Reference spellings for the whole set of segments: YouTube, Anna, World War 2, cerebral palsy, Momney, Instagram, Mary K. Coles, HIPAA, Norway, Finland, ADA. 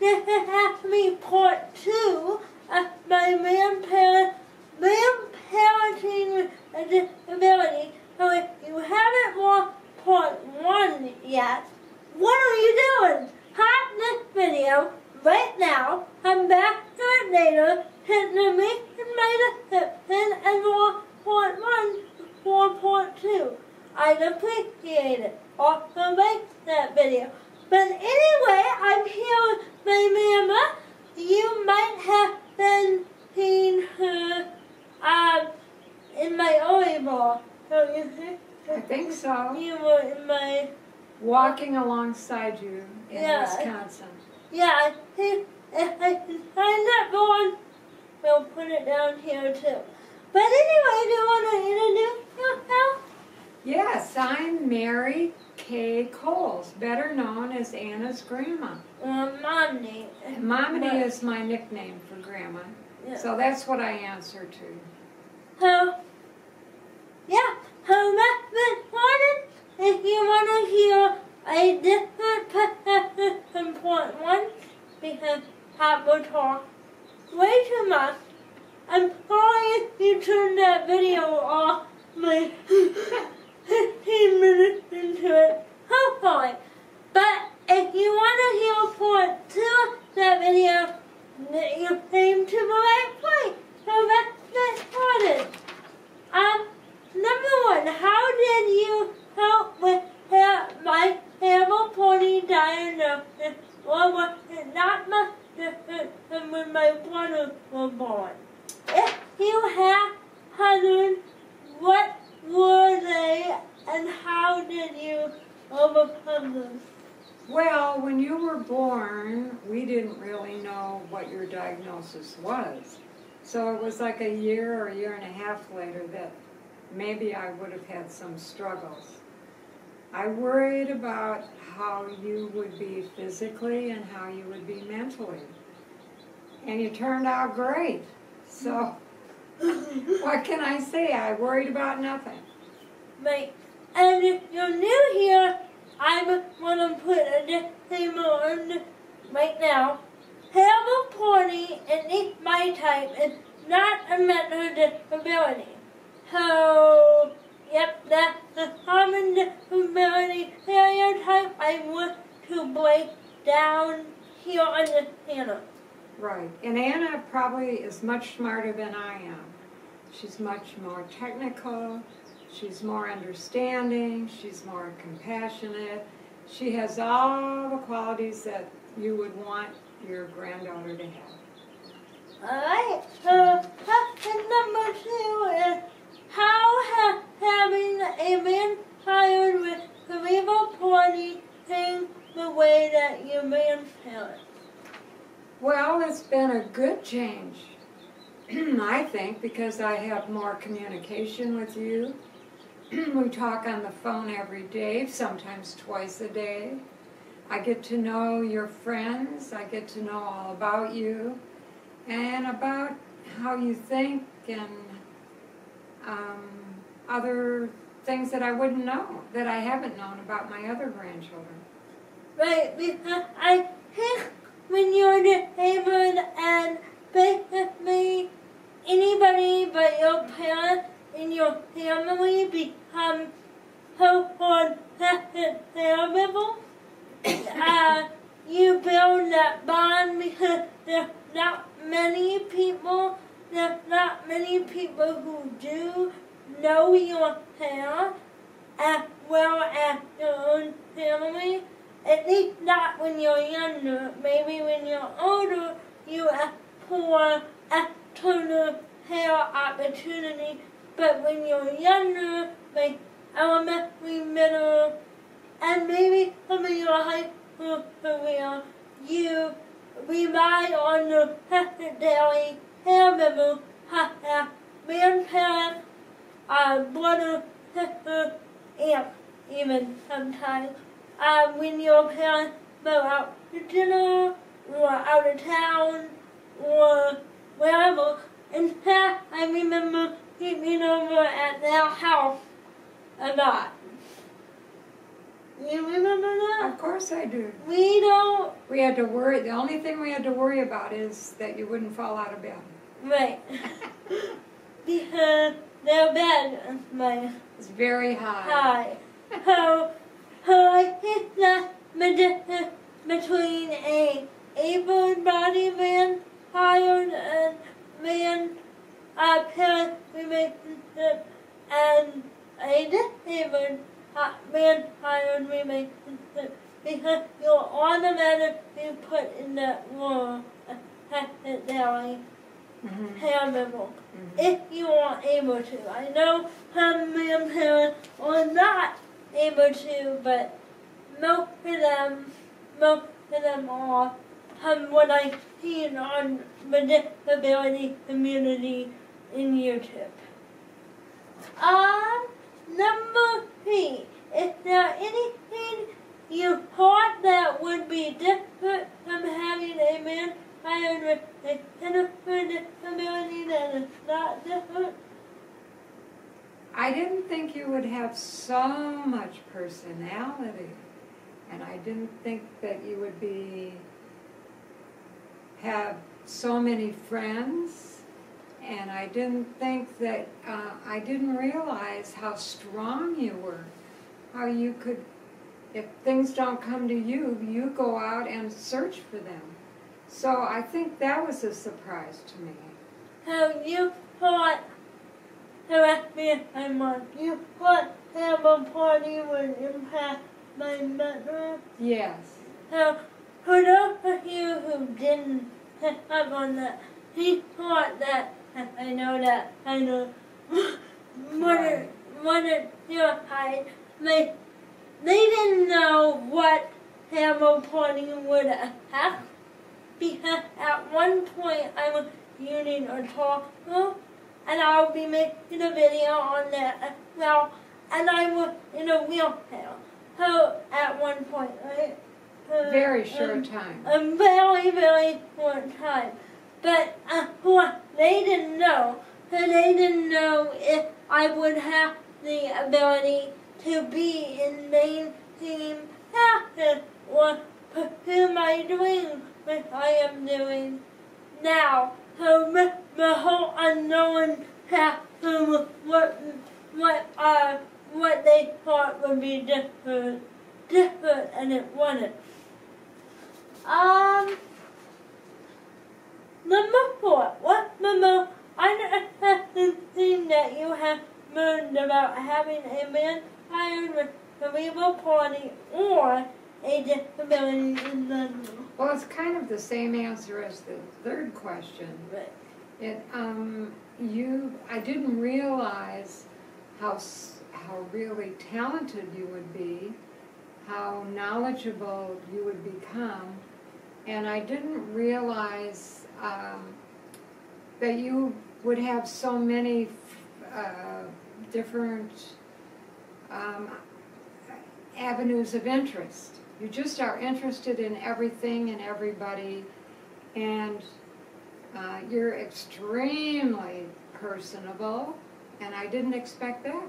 This is actually part two of my man parenting a disability. So if you haven't watched part one yet, what are you doing? Pause this video right now, come back to it later, hit the link in my description and watch part one before part two. I'd appreciate it. Also like that video. But anyway, I'm here with my mama. You might have been seeing her in my volleyball, don't you think? I think so. You were in my... Walking alongside you in Wisconsin. Yeah, I think if I can find that one, we'll put it down here too. But anyway, do you want to introduce yourself? Yes, I'm Mary K. Coles, better known as Anna's grandma. Or Momney. Momney is my nickname for grandma, so that's what I answer to. So, yeah, so let's get started. If you want to hear a different perspective from point one, because Papa talked way too much, I'm sorry if you turned that video off my 15 minutes into it, hopefully. But if you want to hear part two of that video, you came to the right place. So let's get started. Number one, how did you help with my cerebral palsy diagnosis, or was it not much different than when my brothers were born? If you had cousins, what were they, and how did you overcome them? Well, when you were born, we didn't really know what your diagnosis was. So it was like a year or a year and a half later that maybe I would have had some struggles. I worried about how you would be physically and how you would be mentally. And you turned out great. So... what can I say? I worried about nothing. Right. And if you're new here, I'm going to put a disclaimer on this right now. Cerebral palsy, at least my type, is not a mental disability. So, yep, that's the common disability stereotype I want to break down here on this channel. Right. And Anna probably is much smarter than I am. She's much more technical, she's more understanding, she's more compassionate. She has all the qualities that you would want your granddaughter to have. Alright, so question number two is, how has having a man child with cerebral palsy changed the way that you man parent? Well, it's been a good change, I think, because I have more communication with you. We talk on the phone every day, sometimes twice a day. I get to know your friends, I get to know all about you, and about how you think and other things that I wouldn't know, that I haven't known about my other grandchildren. Right, because I think... when you're disabled and basically anybody but your parents in your family become so-called cerebral, you build that bond because there's not many people, who do know your parents as well as your own family. At least not when you're younger. Maybe when you're older, you have more external hair opportunity. But when you're younger, like elementary, middle, and maybe some of your high school career, you rely on your secondary hair members, such as grandparents, brothers, sisters, aunts, even sometimes. When your parents go out to dinner, or out of town, or wherever. In fact, I remember sleeping over at their house a lot. You remember that? Of course I do. We don't. We had to worry. The only thing we had to worry about is that you wouldn't fall out of bed. Right. Because their bed is very high. How it's not between a able-bodied man, hired and man, we make and a disabled man hired remake because you're automatically put in that role necessarily parable if you are able to. I know some parents are not able to, but most of them are from what I've seen on the disability community in YouTube. Number 3, is there anything you thought that would be different from having a man hired with a disability that is not different? I didn't think you would have so much personality, and I didn't think that you would have so many friends. And I didn't think that, I didn't realize how strong you were, how you could, if things don't come to you, you go out and search for them. So I think that was a surprise to me. So you thought, correct me if I'm wrong, you thought cerebral palsy would impact my memory? Yes. So for those of you who didn't pick up on that, he thought that, I know that kind of wouldn't terrified. They didn't know what cerebral palsy would affect because at one point I was using a talker and I'll be making a video on that as well, and I was in a wheelchair. So at one point, right? Very short time. A very, very short time. But they didn't know, if I would have the ability to be in mainstream practice or pursue my dreams, which I am doing now. So the whole unknown path to what they thought would be different, and it wasn't. Number 4, what's the most unexpected thing that you have learned about having a man hired with cerebral palsy or a disability in general? Well, it's kind of the same answer as the third question. Right. I didn't realize how really talented you would be, how knowledgeable you would become, and I didn't realize that you would have so many different avenues of interest. You just are interested in everything and everybody, and you're extremely personable, and I didn't expect that.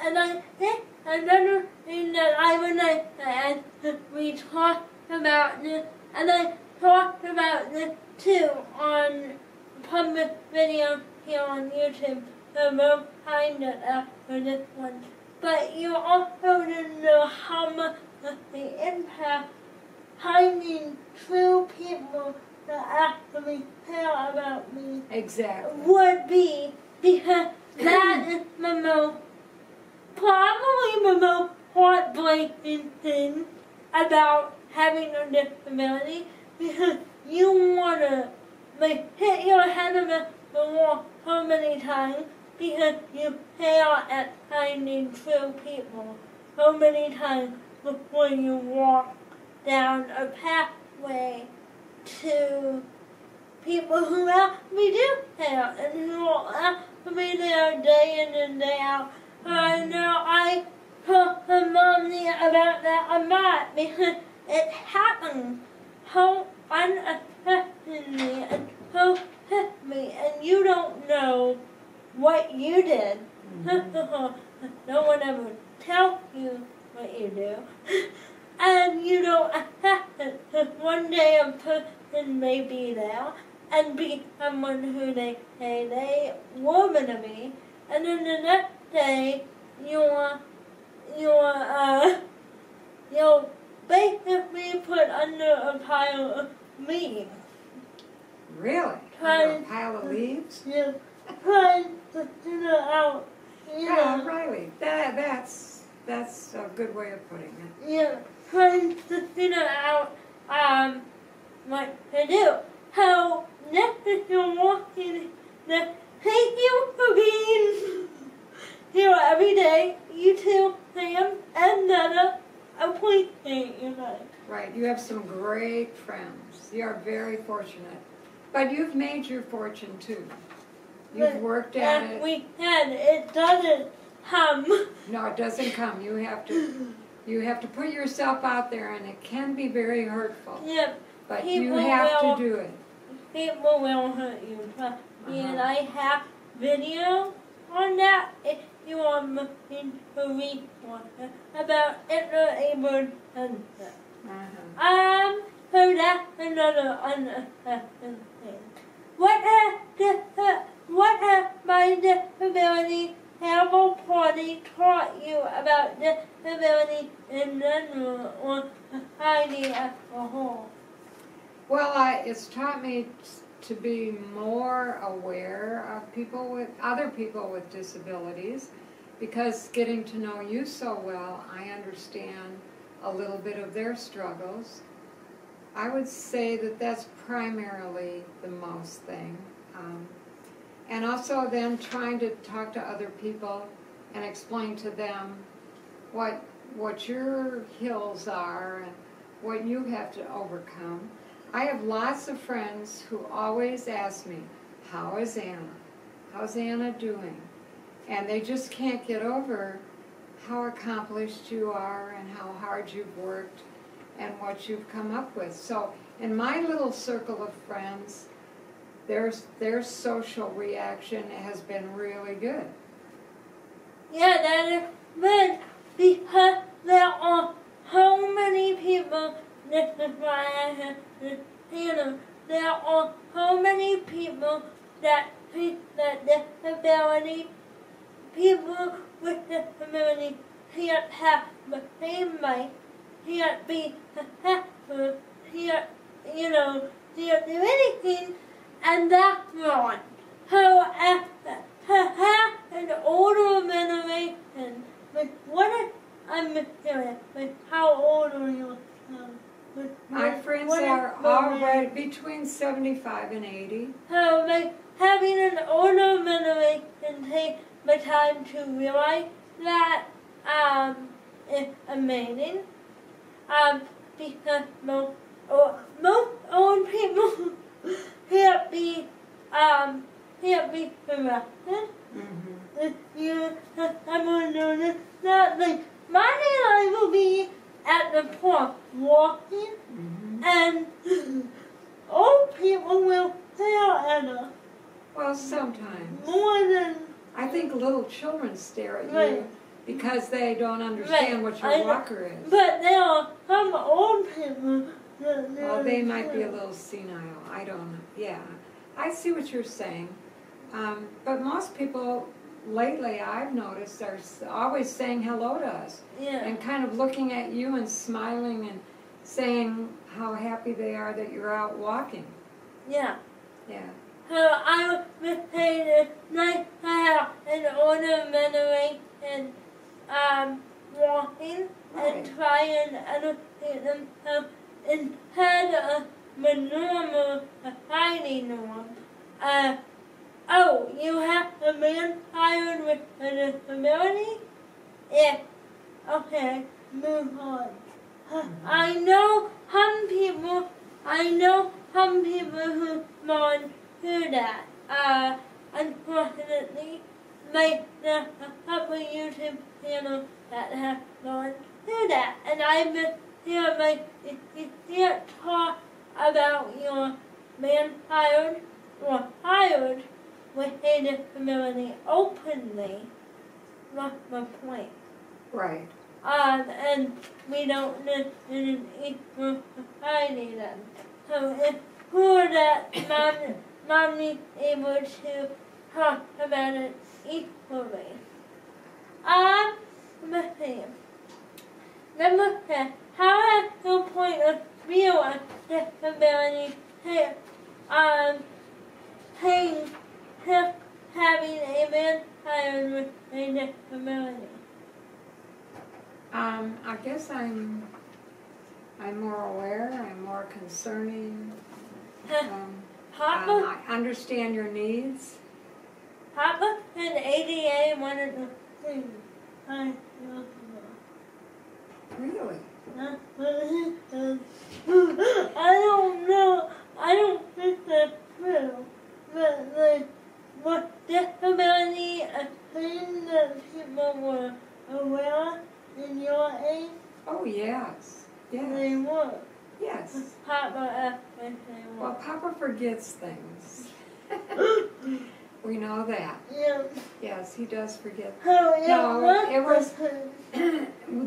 And I think another thing that I would like to add, we talked about this, and I talked about this too on public video here on YouTube, so we'll find it after this one. But you also didn't know how much of the impact finding true people that actually care about me would be, because that is the most, probably the most heartbreaking thing about having a disability, because you want to hit your head against the wall so many times because you fail at finding true people so many times before you walk down a pathway to people who actually do fail and who are actually there day in and day out. I know I talk to Momney about that a lot because it happened so unexpectedly and so quickly, and you don't know what you did. No one ever tells you what you do. And, you know, one day a person may be there and be someone who they say they were going to be, and then the next day, you're basically put under a pile of leaves. Really? Under a pile of leaves? Yeah. Trying to figure out, you know. Oh, really? That's a good way of putting it. Yeah. Trying to figure out, what to do. How next if you're walking, next, thank you for being here every day. You two, Sam, and Nana, appreciate you guys. Right, you have some great friends. You are very fortunate. But you've made your fortune too. You've worked at it. We can. It doesn't come. No, it doesn't come. You have to put yourself out there, and it can be very hurtful. Yep. But you have to do it. People will hurt you. And I have video on that if you are looking for resources about inner-abled senses. So that's another unassessment thing. What has my disability cerebral palsy taught you about disability in general or society as a whole? Well, it's taught me to be more aware of other people with disabilities, because getting to know you so well, I understand a little bit of their struggles. I would say that that's primarily the most thing. And also then trying to talk to other people and explain to them what your hills are and what you have to overcome. I have lots of friends who always ask me, how is Anna? How's Anna doing? And they just can't get over how accomplished you are and how hard you've worked and what you've come up with. So in my little circle of friends, their social reaction has been really good. Yeah, that is good, because there are so many people. This is why I have this channel. There are so many people that treat that disability. People with disability can't have the same rights, can't be successful, can't, you know, can't do anything, and that's wrong. So, as an older generation, but what if I'm serious, but how old are you? My friends are already between 75 and 80. So, like, having an older generation can take the time to realize that is amazing. Because most old people can't be corrected. If you someone notice that, like, my name will be at the park walking, and old people will stare at us. Well, sometimes. More than... I think little children stare at you because they don't understand what your walker is. But there are some old people that... Well, they might be a little senile. I don't know. Yeah. I see what you're saying. But most people... Lately, I've noticed they're always saying hello to us, and kind of looking at you and smiling and saying how happy they are that you're out walking. Yeah. Yeah. So I would say it's nice to have an older generation walking and try and educate themselves instead of the normal society norm. Oh, you have a man hired with a disability? Yeah. Okay, move on. I know some people who've gone through that. Unfortunately, like, there's a couple YouTube channels that have gone through that. And I just feel like if you can't talk about your man hired or hired with a disability openly, not my point. Right. and we don't live in an equal society then. So it's cool that Momney's able to talk about it equally. Let's see. Number 6, how has your point of view on disability changed just having a man child with a disability? I guess I'm more aware, I'm more concerning. I understand your needs. HIPAA and ADA one of the things I love about. Really? I don't know. I don't think that's true. But like, was disability a thing that people were aware of in your age? Oh yes. Yes. They were. Yes. HIPAA and they were. Well, Papa forgets things. We know that. Yeah. Yes, he does forget. Oh, yeah. No, it was,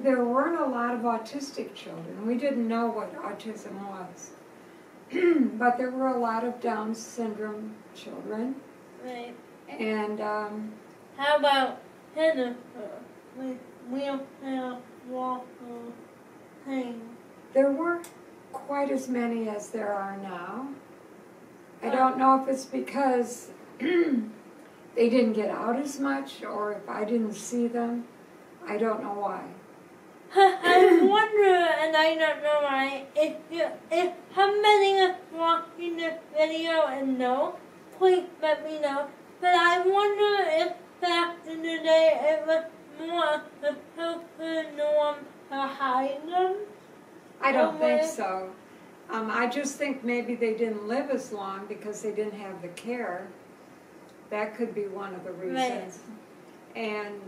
there weren't a lot of autistic children. We didn't know what autism was. But there were a lot of Down syndrome children. Right. And, how about Hennifer? Wheelchair walker thing. There weren't quite as many as there are now. I don't know if it's because they didn't get out as much, or if I didn't see them. I don't know why. I wonder, and I don't know why, if somebody is watching this video and know, please let me know. But I wonder if back in the day it was more of the social norm to hide them. I don't think so. I just think maybe they didn't live as long because they didn't have the care. That could be one of the reasons. Right. And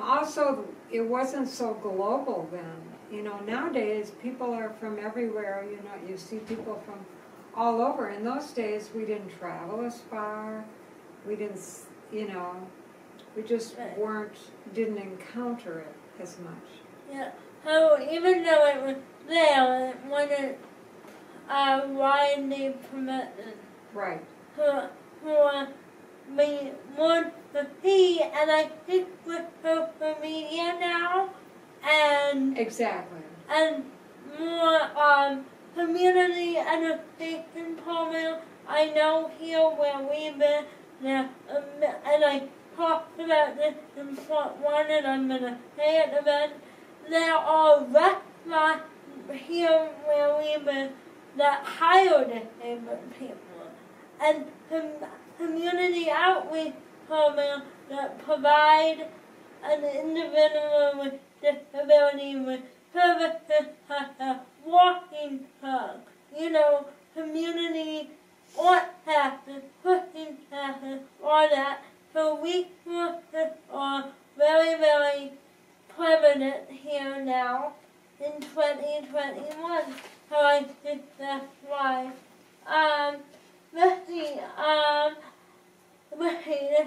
also, it wasn't so global then. You know, nowadays, people are from everywhere. You know, you see people from all over. In those days, we didn't travel as far. We didn't, you know, we just didn't encounter it as much. Yeah. So even though it was there, it wasn't widely promoted. Right. For me more to see, and I think with social media now, and more community education program. I know here where we've been now, and I talked about this in part 1, and I'm gonna say it again. There are restaurants here where we've been that hire disabled people. And community outreach program that provide an individual with disability with services such as walking club, you know, community art classes, cooking classes, all that. So resources are very, very prevalent here now in 2021. So I think that's why. Let's see, okay.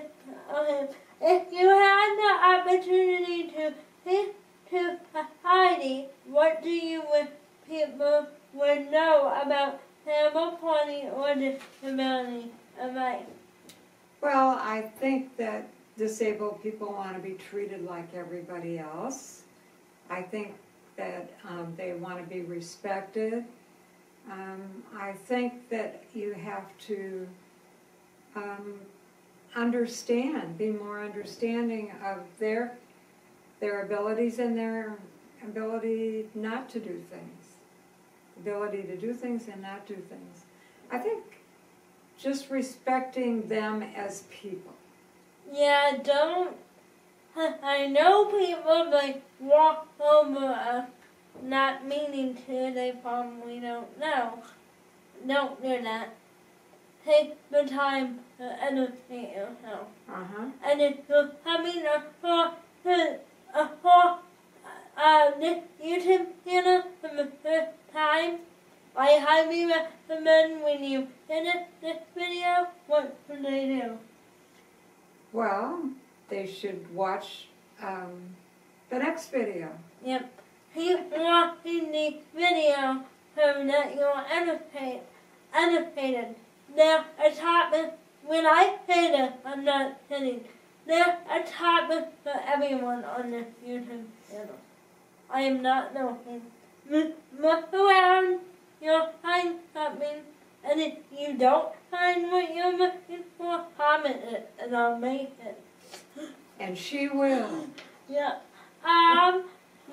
If you had the opportunity to speak to society, what do you wish people would know about cerebral palsy or disability advice? Well, I think that disabled people want to be treated like everybody else. I think that they want to be respected. I think that you have to understand, be more understanding of their abilities and their ability not to do things. Ability to do things and not do things. I think just respecting them as people. Yeah, don't. I know people like walk over us. Not meaning to, they probably don't know. Don't do that. Take the time to educate yourself. And if you're coming across this YouTube channel for the first time, I highly recommend when you finish this video, what should they do? Well, they should watch The next video. Yep. Keep watching the video so that you're educated. There's a topic, when I say this, I'm not kidding. There's a topic for everyone on this YouTube channel. I am not joking. Look around, you'll find something, and if you don't find what you're looking for, comment it, and I'll make it. And she will. Yep.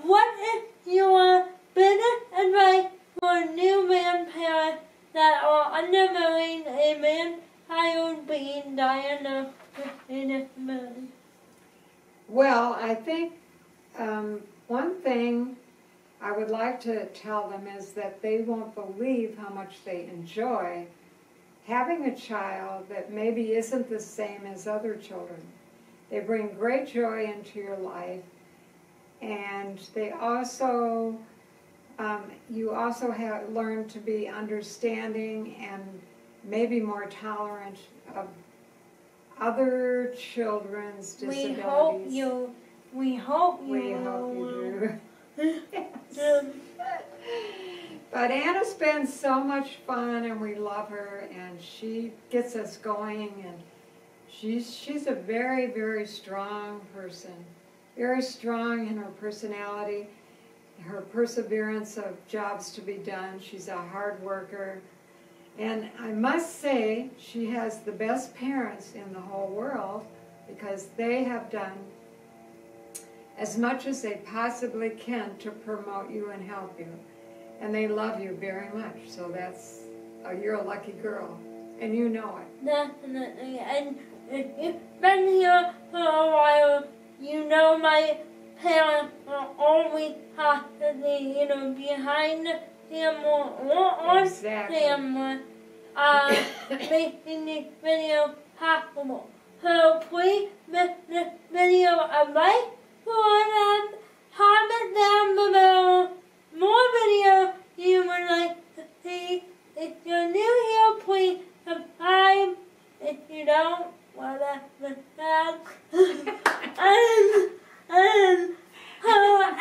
What is your biggest advice for new grandparents that are undergoing a man-child being diagnosed with a disability? Well, I think one thing I would like to tell them is that they won't believe how much they enjoy having a child that maybe isn't the same as other children. They bring great joy into your life. And they also, you also have learned to be understanding and maybe more tolerant of other children's disabilities. We hope you do. Yes. But Anna's been so much fun, and we love her, and she gets us going, and she's a very, very strong person. Very strong in her personality, her perseverance of jobs to be done. She's a hard worker. And I must say, she has the best parents in the whole world because they have done as much as they possibly can to promote you and help you. And they love you very much. So that's, you're a lucky girl. And you know it. Definitely. And if you've been here for a while, you know my parents are always constantly, you know, behind the camera or on camera, making this video possible. So please make this video a like for them, comment down below more videos you would like to see. If you're new here, please subscribe. If you don't, well, that's bad.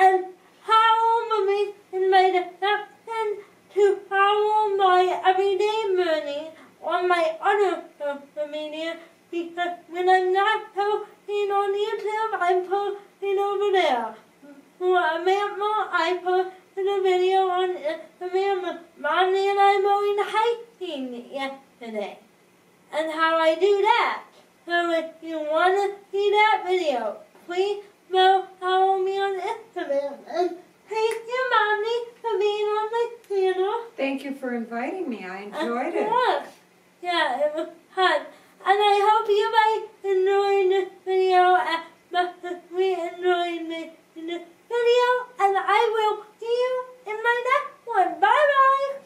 And follow me in my description to follow my everyday learning on my other social media, because when I'm not posting on YouTube, I'm posting over there. For example, I posted a video on Instagram. Momney and I going hiking yesterday, and how I do that. So if you want to see that video, please go follow me on Instagram. And thank you, Momney, for being on my channel. Thank you for inviting me. I enjoyed it. Of course. Yeah, it was fun. And I hope you guys enjoyed this video as much as we enjoyed making this video. And I will see you in my next one. Bye-bye.